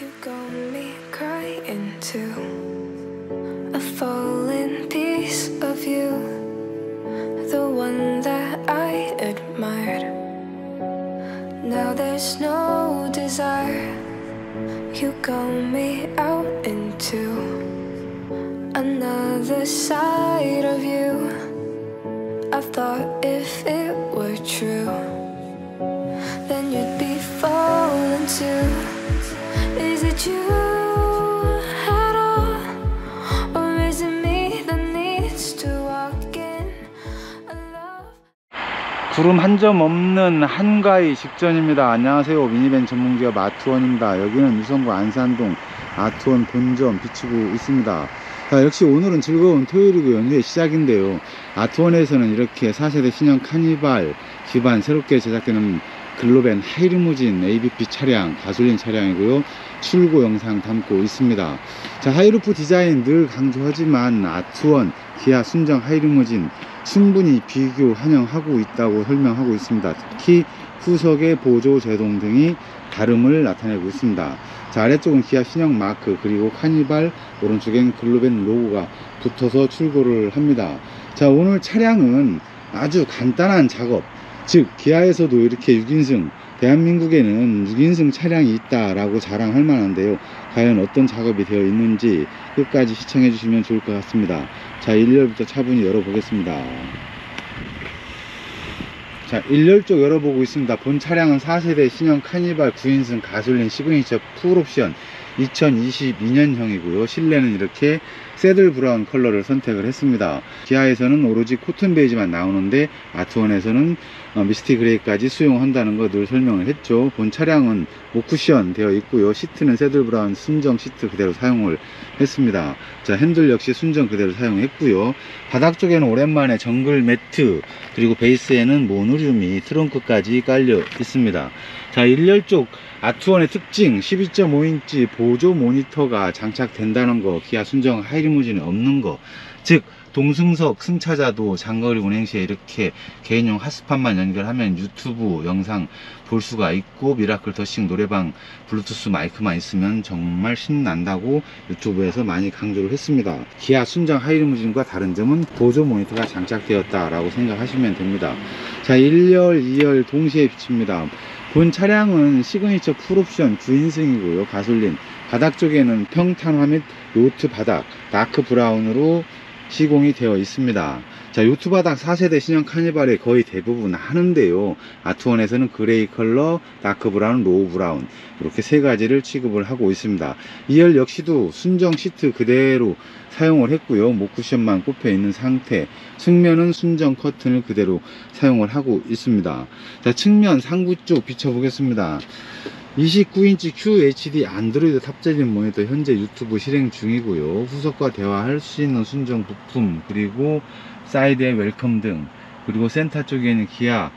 You got me crying too. A fallen piece of you, the one that I admired. Now there's no desire. You got me out into another side of you. I thought if it were true, then you'd be falling too. Is it you at all? Or is it me that needs to walk in alone? 구름 한 점 없는 한가위 직전입니다. 안녕하세요. 미니밴 전문기업 아트원입니다. 여기는 유성구 안산동 아트원 본점 비추고 있습니다. 자, 역시 오늘은 즐거운 토요일이고 연휴의 시작인데요. 아트원에서는 이렇게 4세대 신형 카니발 기반 새롭게 제작되는 글로밴 하이리무진 ABP 차량, 가솔린 차량이고요. 출고 영상 담고 있습니다. 자, 하이루프 디자인 늘 강조하지만 아트원, 기아, 순정, 하이리무진 충분히 비교 환영하고 있다고 설명하고 있습니다. 특히 후석의 보조 제동 등이 다름을 나타내고 있습니다. 자, 아래쪽은 기아 신형 마크, 그리고 카니발, 오른쪽엔 글로밴 로고가 붙어서 출고를 합니다. 자, 오늘 차량은 아주 간단한 작업, 즉 기아에서도 이렇게 6인승, 대한민국에는 6인승 차량이 있다라고 자랑할 만한데요. 과연 어떤 작업이 되어 있는지 끝까지 시청해 주시면 좋을 것 같습니다. 자, 1열부터 차분히 열어보겠습니다. 자, 1열 쪽 열어보고 있습니다. 본 차량은 4세대 신형 카니발 9인승 가솔린 시그니처 풀옵션 2022년형이고요. 실내는 이렇게 새들 브라운 컬러를 선택을 했습니다. 기아에서는 오로지 코튼 베이지만 나오는데 아트원에서는 미스티 그레이까지 수용한다는 거 늘 설명을 했죠. 본 차량은 목쿠션 되어 있고요. 시트는 새들 브라운 순정 시트 그대로 사용을 했습니다. 자, 핸들 역시 순정 그대로 사용했고요. 바닥 쪽에는 오랜만에 정글 매트, 그리고 베이스에는 모노륨이 트렁크까지 깔려 있습니다. 자, 1열 쪽 아트원의 특징, 12.5인치 보조 모니터가 장착된다는 거, 기아 순정 하이리무진에 없는 거, 즉 동승석 승차자도 장거리 운행 시에 이렇게 개인용 핫스팟만 연결하면 유튜브 영상 볼 수가 있고, 미라클 더싱 노래방 블루투스 마이크만 있으면 정말 신난다고 유튜브에서 많이 강조를 했습니다. 기아 순정 하이리무진과 다른 점은 보조 모니터가 장착되었다라고 생각하시면 됩니다. 자, 1열, 2열 동시에 비칩니다. 본 차량은 시그니처 풀옵션 9인승이고요. 가솔린, 바닥 쪽에는 평탄화 및 요트 바닥, 다크 브라운으로 시공이 되어 있습니다. 자, 요트 바닥 4세대 신형 카니발에 거의 대부분 하는데요. 아트원에서는 그레이 컬러, 다크 브라운, 로우 브라운 이렇게 세 가지를 취급을 하고 있습니다. 2열 역시도 순정 시트 그대로 사용을 했고요. 목쿠션만 꼽혀 있는 상태, 측면은 순정 커튼을 그대로 사용을 하고 있습니다. 자, 측면 상부 쪽 비춰보겠습니다. 29인치 QHD 안드로이드 탑재된 모니터 현재 유튜브 실행 중이고요. 후석과 대화할 수 있는 순정 부품, 그리고 사이드에 웰컴 등, 그리고 센터 쪽에는 기아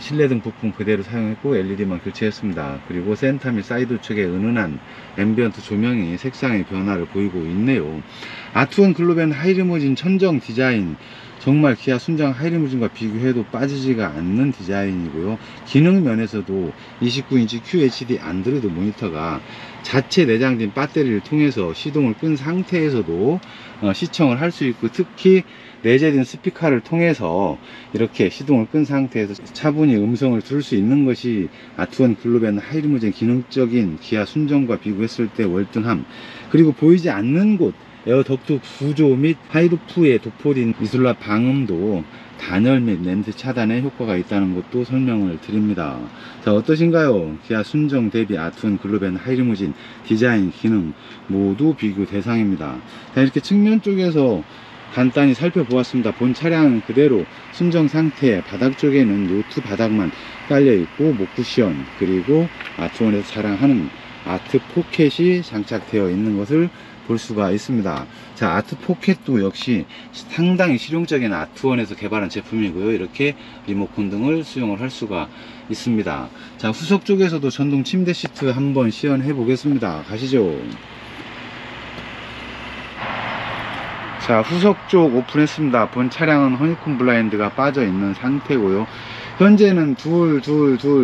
실내등 부품 그대로 사용했고 LED만 교체했습니다. 그리고 센터 및 사이드 측에 은은한 앰비언트 조명이 색상의 변화를 보이고 있네요. 아트원 글로밴 하이리무진 천정 디자인, 정말 기아 순정 하이리무진과 비교해도 빠지지가 않는 디자인이고요. 기능면에서도 29인치 QHD 안드로이드 모니터가 자체 내장된 배터리를 통해서 시동을 끈 상태에서도 시청을 할 수 있고, 특히 내재된 스피커를 통해서 이렇게 시동을 끈 상태에서 차분히 음성을 들을 수 있는 것이 아트원 글로밴 하이리무진 기능적인 기아 순정과 비교했을 때 월등함, 그리고 보이지 않는 곳 에어덕트 구조 및 하이루프에 도포된 이슬라 방음도 단열 및 냄새 차단에 효과가 있다는 것도 설명을 드립니다. 자, 어떠신가요? 기아 순정 대비 아트원 글로밴 하이리무진 디자인, 기능 모두 비교 대상입니다. 자, 이렇게 측면 쪽에서 간단히 살펴보았습니다. 본 차량은 그대로 순정 상태, 바닥 쪽에는 요트 바닥만 깔려있고, 목쿠션, 그리고 아트원에서 자랑하는 아트 포켓이 장착되어 있는 것을 볼 수가 있습니다. 자, 아트 포켓도 역시 상당히 실용적인 아트원에서 개발한 제품이고요. 이렇게 리모컨 등을 수용을 할 수가 있습니다. 자, 후석 쪽에서도 전동 침대 시트 한번 시연해 보겠습니다. 가시죠. 자, 후석 쪽 오픈했습니다. 본 차량은 허니콤 블라인드가 빠져 있는 상태고요. 현재는 둘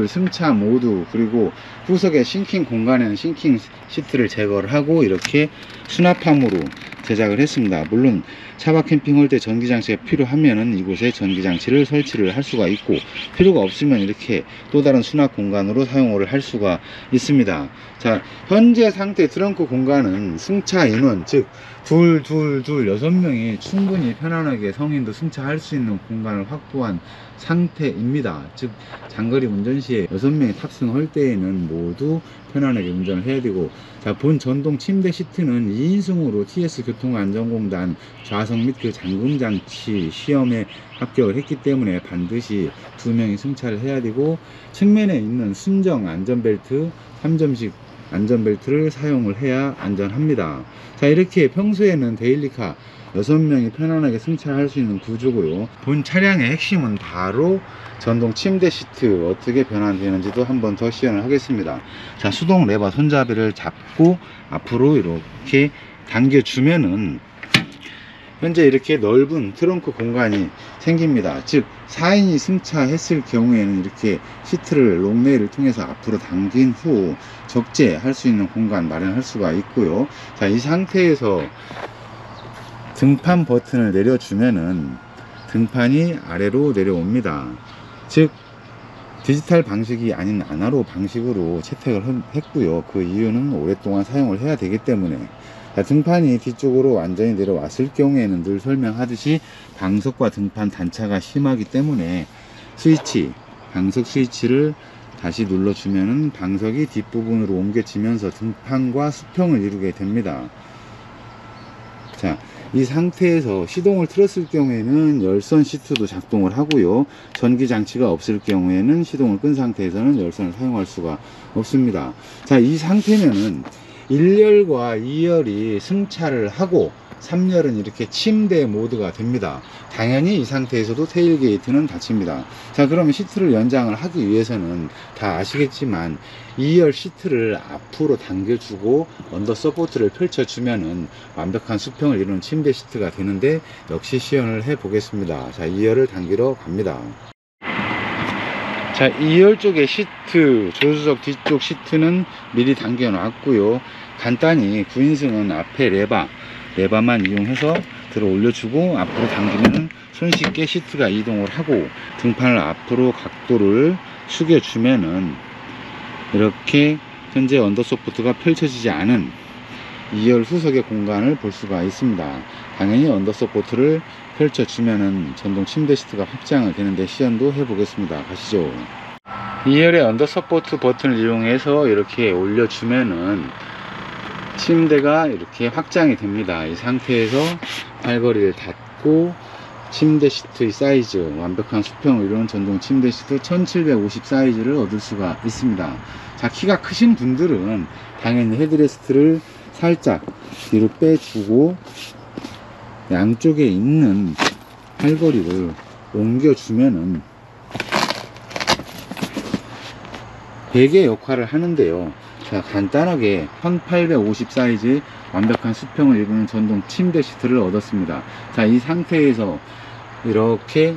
승차 모두, 그리고 후석의 싱킹 공간에는 싱킹 시트를 제거를 하고 이렇게 수납함으로 제작을 했습니다. 물론 차박 캠핑할 때 전기장치가 필요하면은 이곳에 전기장치를 설치를 할 수가 있고, 필요가 없으면 이렇게 또 다른 수납 공간으로 사용을 할 수가 있습니다. 자, 현재 상태 트렁크 공간은 승차 인원, 즉 둘 6명이 충분히 편안하게 성인도 승차할 수 있는 공간을 확보한 상태입니다. 즉 장거리 운전 시에 6명이 탑승할 때에는 모두 편안하게 운전을 해야 되고, 자, 본 전동 침대 시트는 2인승으로 TS 교통안전공단 좌석 및 그 잠금장치 시험에 합격을 했기 때문에 반드시 2명이 승차를 해야 되고, 측면에 있는 순정 안전벨트 3점씩 안전벨트를 사용을 해야 안전합니다. 자, 이렇게 평소에는 데일리카 6명이 편안하게 승차할 수 있는 구조고요. 본 차량의 핵심은 바로 전동 침대 시트 어떻게 변환되는지도 한 번 더 시연을 하겠습니다. 자, 수동 레버 손잡이를 잡고 앞으로 이렇게 당겨주면은 현재 이렇게 넓은 트렁크 공간이 생깁니다. 즉 4인이 승차했을 경우에는 이렇게 시트를 롱레일을 통해서 앞으로 당긴 후 적재할 수 있는 공간 마련할 수가 있고요. 자, 이 상태에서 등판 버튼을 내려주면은 등판이 아래로 내려옵니다. 즉 디지털 방식이 아닌 아날로그 방식으로 채택을 했고요. 그 이유는 오랫동안 사용을 해야 되기 때문에. 자, 등판이 뒤쪽으로 완전히 내려왔을 경우에는 늘 설명하듯이 방석과 등판 단차가 심하기 때문에 스위치, 방석 스위치를 다시 눌러주면은 방석이 뒷부분으로 옮겨지면서 등판과 수평을 이루게 됩니다. 자, 이 상태에서 시동을 틀었을 경우에는 열선 시트도 작동을 하고요. 전기장치가 없을 경우에는 시동을 끈 상태에서는 열선을 사용할 수가 없습니다. 자, 이 상태면은 1열과 2열이 승차를 하고 3열은 이렇게 침대 모드가 됩니다. 당연히 이 상태에서도 테일게이트는 닫힙니다. 자, 그러면 시트를 연장을 하기 위해서는 다 아시겠지만 2열 시트를 앞으로 당겨주고 언더 서포트를 펼쳐주면은 완벽한 수평을 이루는 침대 시트가 되는데, 역시 시연을 해 보겠습니다. 자, 2열을 당기러 갑니다. 자, 2열 쪽의 시트, 조수석 뒤쪽 시트는 미리 당겨 놨고요. 간단히 9인승은 앞에 레바만 이용해서 들어 올려주고 앞으로 당기면 손쉽게 시트가 이동을 하고, 등판을 앞으로 각도를 숙여주면은 이렇게 현재 언더서포트가 펼쳐지지 않은 2열 후석의 공간을 볼 수가 있습니다. 당연히 언더서포트를 펼쳐주면은 전동 침대 시트가 확장을 되는데 시연도 해보겠습니다. 가시죠. 2열의 언더서포트 버튼을 이용해서 이렇게 올려주면은 침대가 이렇게 확장이 됩니다. 이 상태에서 팔걸이를 닫고 침대 시트의 사이즈, 완벽한 수평을 이루는 전동 침대 시트 1750 사이즈를 얻을 수가 있습니다. 자, 키가 크신 분들은 당연히 헤드레스트를 살짝 뒤로 빼주고 양쪽에 있는 팔걸이를 옮겨주면은 베개 역할을 하는데요. 자, 간단하게 1850 사이즈의 완벽한 수평을 이루는 전동 침대 시트를 얻었습니다. 자, 이 상태에서 이렇게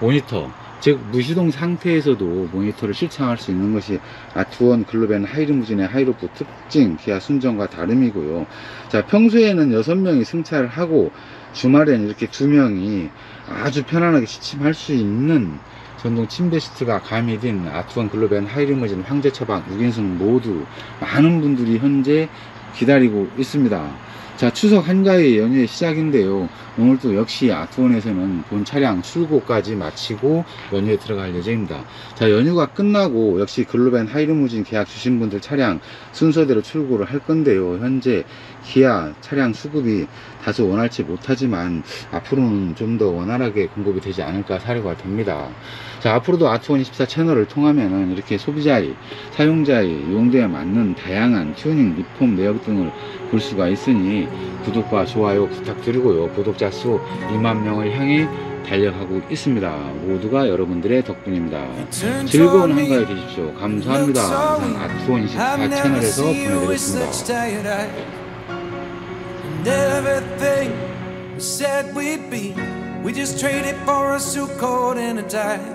모니터, 즉 무시동 상태에서도 모니터를 실창할 수 있는 것이 아트원 글로밴 하이리무진의 하이루프 특징, 기아 순정과 다름이고요. 자, 평소에는 6명이 승차를 하고 주말에는 이렇게 2명이 아주 편안하게 취침할 수 있는 전동 침대 시트가 가미된 아트원 글로밴 하이리무진 황제 차박 6인승 모두 많은 분들이 현재 기다리고 있습니다. 자, 추석 한가위 연휴의 시작인데요. 오늘도 역시 아트원에서는 본 차량 출고까지 마치고 연휴에 들어갈 예정입니다. 자, 연휴가 끝나고 역시 글로밴 하이리무진 계약 주신 분들 차량 순서대로 출고를 할 건데요. 현재 기아 차량 수급이 다소 원활치 못하지만 앞으로는 좀 더 원활하게 공급이 되지 않을까 사료가 됩니다. 자, 앞으로도 아트원24 채널을 통하면은 이렇게 소비자의, 사용자의 용도에 맞는 다양한 튜닝, 리폼, 내역 등을 볼 수가 있으니 구독과 좋아요 부탁드리고요. 구독자 수 2만명을 향해 달려가고 있습니다. 모두가 여러분들의 덕분입니다. 즐거운 한가위 되십시오. 감사합니다. 항상 아트원24 채널에서 보내드렸습니다.